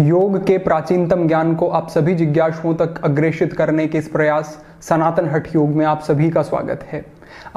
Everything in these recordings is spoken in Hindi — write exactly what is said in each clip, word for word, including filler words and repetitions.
योग के प्राचीनतम ज्ञान को आप सभी जिज्ञासुओं तक अग्रेषित करने के इस प्रयास सनातन हठ योग में आप सभी का स्वागत है।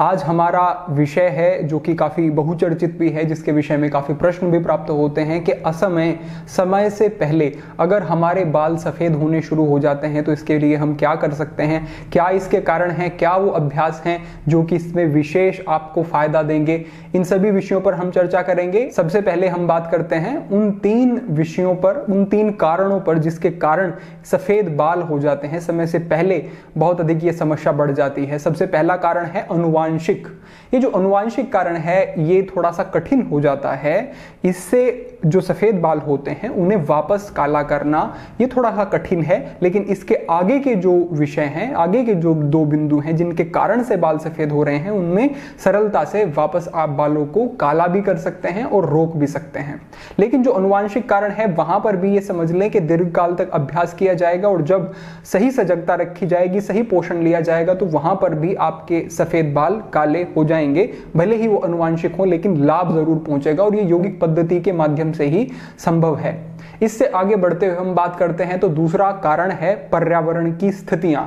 आज हमारा विषय है जो कि काफ़ी बहुचर्चित भी है, जिसके विषय में काफ़ी प्रश्न भी प्राप्त होते हैं कि असमय समय से पहले अगर हमारे बाल सफ़ेद होने शुरू हो जाते हैं तो इसके लिए हम क्या कर सकते हैं, क्या इसके कारण हैं, क्या वो अभ्यास हैं जो कि इसमें विशेष आपको फ़ायदा देंगे। इन सभी विषयों पर हम चर्चा करेंगे। सबसे पहले हम बात करते हैं उन तीन विषयों पर, उन तीन कारणों पर जिसके कारण सफ़ेद बाल हो जाते हैं समय से पहले। बहुत अधिक ये समस्या बढ़ जाती है। सबसे पहला कारण है अनुवांशिक। ये जो अनुवांशिक कारण है ये थोड़ा सा कठिन हो जाता है। इससे जो सफ़ेद बाल होते हैं उन्हें वापस काला करना ये थोड़ा सा कठिन है, लेकिन इसके आगे के जो विषय हैं, आगे के जो दो बिंदु हैं जिनके कारण से बाल सफ़ेद हो रहे हैं, उनमें सरलता से वापस आप बालों को काला भी कर सकते हैं और रोक भी सकते हैं। लेकिन जो अनुवांशिक कारण है वहाँ पर भी ये समझ लें कि दीर्घकाल तक अभ्यास किया जाएगा और जब सही सजगता रखी जाएगी, सही पोषण लिया जाएगा तो वहाँ पर भी आपके सफ़ेद बाल काले हो जाएंगे, भले ही वो अनुवांशिक हो, लेकिन लाभ जरूर पहुंचेगा और ये योगिक पद्धति के माध्यम से ही संभव है। इससे आगे बढ़ते हुए हम बात करते हैं तो दूसरा कारण है पर्यावरण की स्थितियां।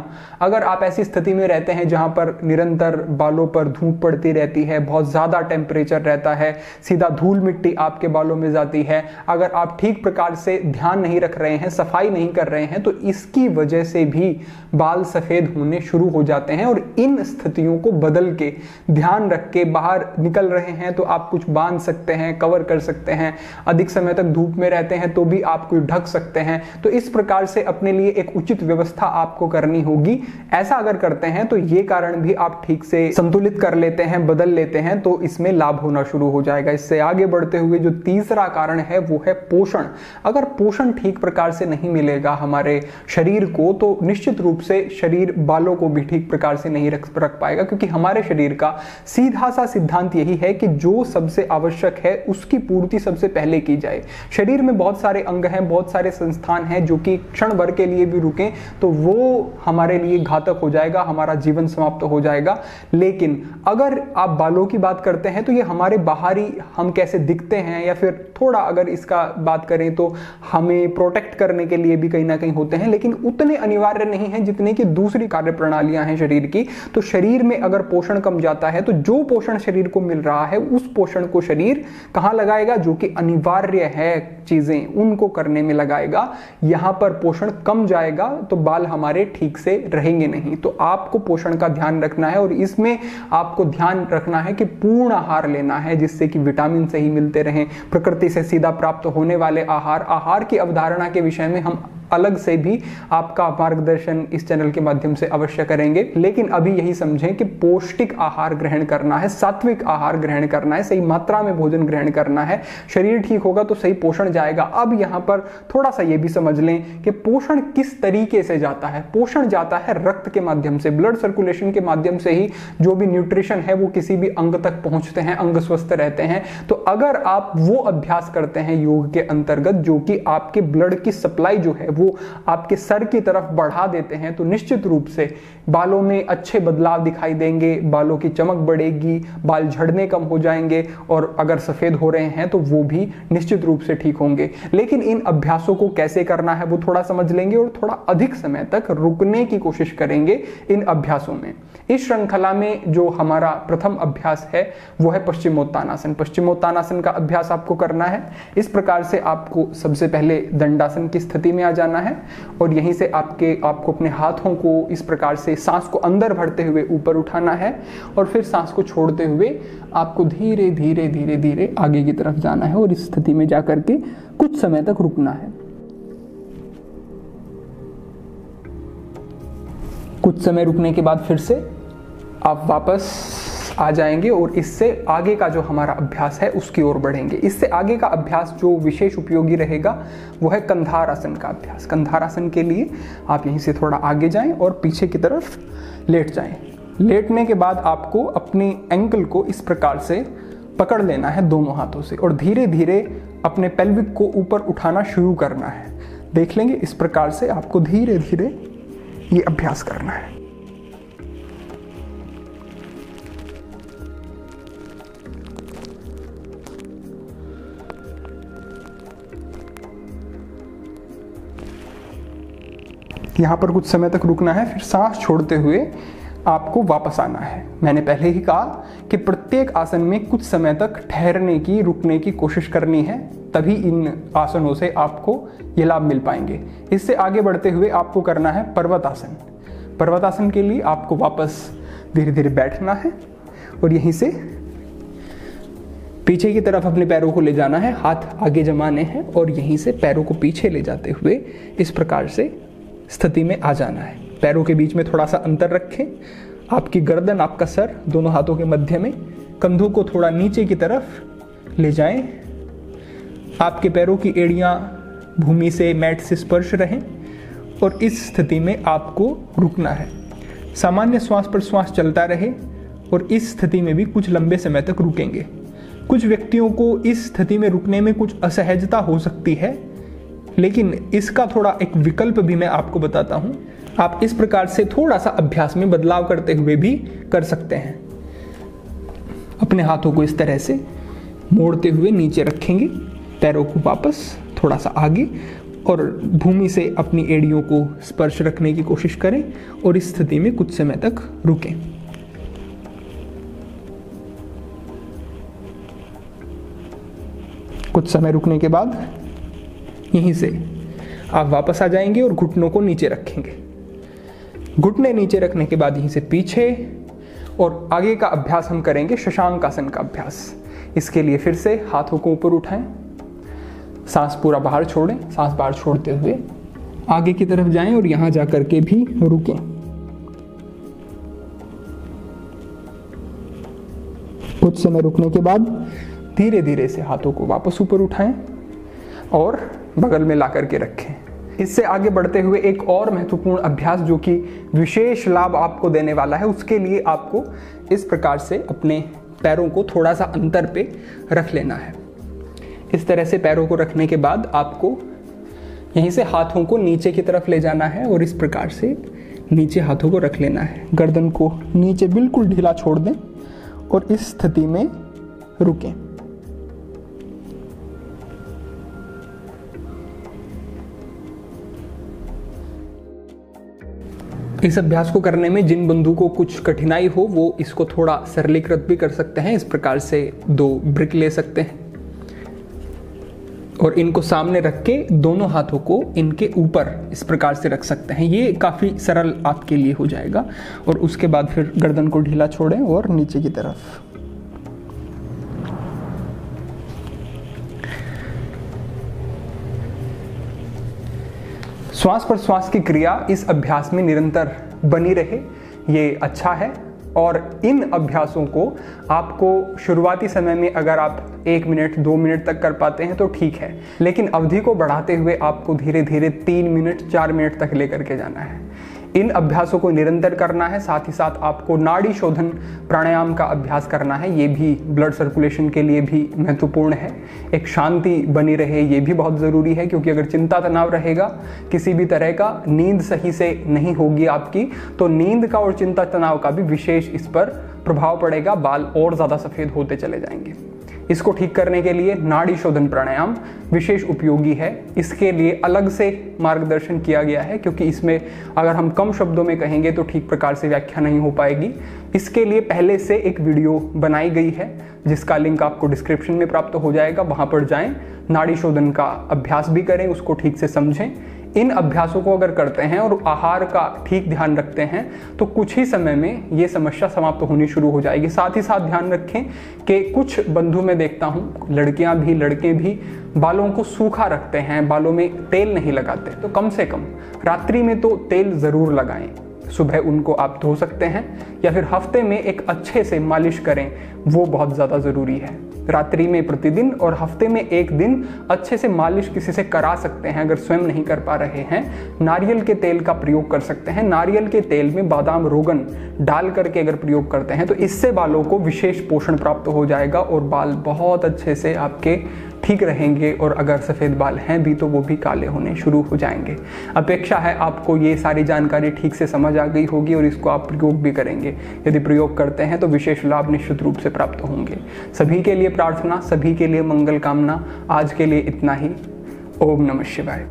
अगर आप ऐसी स्थिति में रहते हैं जहां पर निरंतर बालों पर धूप पड़ती रहती है, बहुत ज़्यादा टेम्परेचर रहता है, सीधा धूल मिट्टी आपके बालों में जाती है, अगर आप ठीक प्रकार से ध्यान नहीं रख रहे हैं, सफाई नहीं कर रहे हैं, तो इसकी वजह से भी बाल सफ़ेद होने शुरू हो जाते हैं। और इन स्थितियों को बदल के, ध्यान रख के बाहर निकल रहे हैं तो आप कुछ बांध सकते हैं, कवर कर सकते हैं। अधिक समय तक धूप में रहते हैं तो भी आप कोई ढक सकते हैं। तो इस प्रकार से अपने लिए एक उचित व्यवस्था आपको करनी होगी। ऐसा अगर करते हैं तो ये कारण भी आप ठीक से संतुलित कर लेते हैं, बदल लेते हैं, तो इसमें लाभ होना शुरू हो जाएगा। इससे आगे बढ़ते हुए जो तीसरा कारण है वो है पोषण। अगर पोषण ठीक प्रकार से नहीं मिलेगा हमारे शरीर को तो निश्चित रूप से शरीर बालों को भी ठीक प्रकार से नहीं रख रख पाएगा, क्योंकि हमारे शरीर का सीधा सा सिद्धांत यही है कि जो सबसे आवश्यक है उसकी पूर्ति सबसे पहले की जाए। शरीर में बहुत सारे अंग हैं, बहुत सारे संस्थान हैं जो कि क्षण भर के लिए भी रुकें तो वो हमारे लिए घातक हो जाएगा, हमारा जीवन समाप्त हो जाएगा। लेकिन अगर आप बालों की बात करते हैं तो ये हमारे बाहरी, हम कैसे दिखते हैं, या फिर थोड़ा अगर इसका बात करें तो हमें प्रोटेक्ट करने के लिए भी कहीं ना कहीं होते हैं, लेकिन उतने अनिवार्य नहीं हैं जितने कि दूसरी कार्यप्रणालियां हैं शरीर की। तो शरीर में अगर पोषण कम जाता है तो जो पोषण शरीर को मिल रहा है उस पोषण को शरीर कहाँ लगाएगा, जो कि अनिवार्य है चीज़ें उनको करने में लगाएगा। यहाँ पर पोषण कम जाएगा तो बाल हमारे ठीक से रहेंगे नहीं। तो आपको पोषण का ध्यान रखना है और इसमें आपको ध्यान रखना है कि पूर्ण आहार लेना है, जिससे कि विटामिन सही मिलते रहें, प्रकृति से सीधा प्राप्त होने वाले आहार। आहार की अवधारणा के विषय में हम अलग से भी आपका मार्गदर्शन इस चैनल के माध्यम से अवश्य करेंगे, लेकिन अभी यही समझें कि पौष्टिक आहार ग्रहण करना है, सात्विक आहार ग्रहण करना है, सही मात्रा में भोजन ग्रहण करना है। शरीर ठीक होगा तो सही पोषण जाएगा। अब यहाँ पर थोड़ा सा ये भी समझ लें कि पोषण किस तरीके से जाता है। पोषण जाता है रक्त के माध्यम से, ब्लड सर्कुलेशन के माध्यम से ही जो भी न्यूट्रिशन है वो किसी भी अंग तक पहुँचते हैं, अंग स्वस्थ रहते हैं। तो अगर आप वो अभ्यास करते हैं योग के अंतर्गत जो कि आपके ब्लड की सप्लाई जो है वो आपके सर की तरफ बढ़ा देते हैं, तो निश्चित रूप से बालों में अच्छे बदलाव दिखाई देंगे, बालों की चमक बढ़ेगी, बाल झड़ने कम हो जाएंगे और अगर सफ़ेद हो रहे हैं तो वो भी निश्चित रूप से ठीक होंगे। लेकिन इन अभ्यासों को कैसे करना है वो थोड़ा समझ लेंगे और थोड़ा अधिक समय तक रुकने की कोशिश करेंगे इन अभ्यासों में। इस श्रृंखला में जो हमारा प्रथम अभ्यास है वो है पश्चिमोत्तानासन। पश्चिमोत्तानासन का अभ्यास आपको करना है। इस प्रकार से आपको सबसे पहले दंडासन की स्थिति में आ जाना है और यहीं से आपके आपको अपने हाथों को इस प्रकार से सांस को अंदर भरते हुए ऊपर उठाना है और फिर सांस को छोड़ते हुए आपको धीरे धीरे धीरे धीरे आगे की तरफ जाना है और इस स्थिति में जाकर के कुछ समय तक रुकना है। कुछ समय रुकने के बाद फिर से आप वापस आ जाएंगे और इससे आगे का जो हमारा अभ्यास है उसकी ओर बढ़ेंगे। इससे आगे का अभ्यास जो विशेष उपयोगी रहेगा वो है कंधारासन का अभ्यास। कंधारासन के लिए आप यहीं से थोड़ा आगे जाएं और पीछे की तरफ लेट जाएं। लेटने के बाद आपको अपने एंकल को इस प्रकार से पकड़ लेना है दोनों हाथों से और धीरे धीरे अपने पेल्विक को ऊपर उठाना शुरू करना है। देख लेंगे, इस प्रकार से आपको धीरे धीरे ये अभ्यास करना है। यहाँ पर कुछ समय तक रुकना है, फिर सांस छोड़ते हुए आपको वापस आना है। मैंने पहले ही कहा कि प्रत्येक आसन में कुछ समय तक ठहरने की, रुकने की कोशिश करनी है, तभी इन आसनों से आपको ये लाभ मिल पाएंगे। इससे आगे बढ़ते हुए आपको करना है पर्वतासन। पर्वतासन के लिए आपको वापस धीरे धीरे बैठना है और यहीं से पीछे की तरफ अपने पैरों को ले जाना है, हाथ आगे जमाने हैं और यहीं से पैरों को पीछे ले जाते हुए इस प्रकार से स्थिति में आ जाना है। पैरों के बीच में थोड़ा सा अंतर रखें, आपकी गर्दन, आपका सर दोनों हाथों के मध्य में, कंधों को थोड़ा नीचे की तरफ ले जाएं, आपके पैरों की एड़ियां भूमि से, मैट से स्पर्श रहें और इस स्थिति में आपको रुकना है। सामान्य श्वास पर श्वास चलता रहे और इस स्थिति में भी कुछ लंबे समय तक रुकेंगे। कुछ व्यक्तियों को इस स्थिति में रुकने में कुछ असहजता हो सकती है, लेकिन इसका थोड़ा एक विकल्प भी मैं आपको बताता हूँ। आप इस प्रकार से थोड़ा सा अभ्यास में बदलाव करते हुए भी कर सकते हैं। अपने हाथों को इस तरह से मोड़ते हुए नीचे रखेंगे, पैरों को वापस थोड़ा सा आगे और भूमि से अपनी एड़ियों को स्पर्श रखने की कोशिश करें और इस स्थिति में कुछ समय तक रुकें। कुछ समय रुकने के बाद यहीं से आप वापस आ जाएंगे और घुटनों को नीचे रखेंगे। घुटने नीचे रखने के बाद यहीं से पीछे और आगे का अभ्यास हम करेंगे शशांकासन का अभ्यास। इसके लिए फिर से हाथों को ऊपर उठाएं, सांस पूरा बाहर छोड़ें, सांस बाहर छोड़ते हुए आगे की तरफ जाएं और यहाँ जा करके भी रुकें। कुछ समय रुकने के बाद धीरे धीरे से हाथों को वापस ऊपर उठाएं और बगल में ला करके रखें। इससे आगे बढ़ते हुए एक और महत्वपूर्ण अभ्यास जो कि विशेष लाभ आपको देने वाला है, उसके लिए आपको इस प्रकार से अपने पैरों को थोड़ा सा अंतर पे रख लेना है। इस तरह से पैरों को रखने के बाद आपको यहीं से हाथों को नीचे की तरफ ले जाना है और इस प्रकार से नीचे हाथों को रख लेना है। गर्दन को नीचे बिल्कुल ढीला छोड़ दें और इस स्थिति में रुकें। इस अभ्यास को करने में जिन बंधु को कुछ कठिनाई हो, वो इसको थोड़ा सरलीकृत भी कर सकते हैं। इस प्रकार से दो ब्रिक ले सकते हैं और इनको सामने रख के दोनों हाथों को इनके ऊपर इस प्रकार से रख सकते हैं। ये काफ़ी सरल आपके लिए हो जाएगा। और उसके बाद फिर गर्दन को ढीला छोड़ें और नीचे की तरफ। श्वास पर श्वास की क्रिया इस अभ्यास में निरंतर बनी रहे, ये अच्छा है। और इन अभ्यासों को आपको शुरुआती समय में अगर आप एक मिनट दो मिनट तक कर पाते हैं तो ठीक है, लेकिन अवधि को बढ़ाते हुए आपको धीरे धीरे तीन मिनट चार मिनट तक लेकर के जाना है। इन अभ्यासों को निरंतर करना है। साथ ही साथ आपको नाडी शोधन प्राणायाम का अभ्यास करना है। ये भी ब्लड सर्कुलेशन के लिए भी महत्वपूर्ण है। एक शांति बनी रहे, ये भी बहुत ज़रूरी है, क्योंकि अगर चिंता तनाव रहेगा किसी भी तरह का, नींद सही से नहीं होगी आपकी, तो नींद का और चिंता तनाव का भी विशेष इस पर प्रभाव पड़ेगा। बाल और ज़्यादा सफ़ेद होते चले जाएंगे। इसको ठीक करने के लिए नाड़ी शोधन प्राणायाम विशेष उपयोगी है। इसके लिए अलग से मार्गदर्शन किया गया है, क्योंकि इसमें अगर हम कम शब्दों में कहेंगे तो ठीक प्रकार से व्याख्या नहीं हो पाएगी। इसके लिए पहले से एक वीडियो बनाई गई है, जिसका लिंक आपको डिस्क्रिप्शन में प्राप्त हो जाएगा। वहाँ पर जाएं, नाड़ी शोधन का अभ्यास भी करें, उसको ठीक से समझें। इन अभ्यासों को अगर करते हैं और आहार का ठीक ध्यान रखते हैं तो कुछ ही समय में ये समस्या समाप्त होनी शुरू हो जाएगी। साथ ही साथ ध्यान रखें कि कुछ बंधु मैं देखता हूँ, लड़कियाँ भी लड़के भी बालों को सूखा रखते हैं, बालों में तेल नहीं लगाते। तो कम से कम रात्रि में तो तेल ज़रूर लगाएं। सुबह उनको आप धो सकते हैं या फिर हफ्ते में एक अच्छे से मालिश करें, वो बहुत ज़्यादा ज़रूरी है। रात्रि में प्रतिदिन और हफ्ते में एक दिन अच्छे से मालिश किसी से करा सकते हैं। अगर स्वयं नहीं कर पा रहे हैं, नारियल के तेल का प्रयोग कर सकते हैं। नारियल के तेल में बादाम रोगन डाल करके अगर प्रयोग करते हैं तो इससे बालों को विशेष पोषण प्राप्त हो जाएगा और बाल बहुत अच्छे से आपके ठीक रहेंगे। और अगर सफ़ेद बाल हैं भी तो वो भी काले होने शुरू हो जाएंगे। अपेक्षा है आपको ये सारी जानकारी ठीक से समझ आ गई होगी और इसको आप प्रयोग भी करेंगे। यदि प्रयोग करते हैं तो विशेष लाभ निश्चित रूप से प्राप्त होंगे। सभी के लिए प्रार्थना, सभी के लिए मंगल कामना। आज के लिए इतना ही। ओम नमः शिवाय।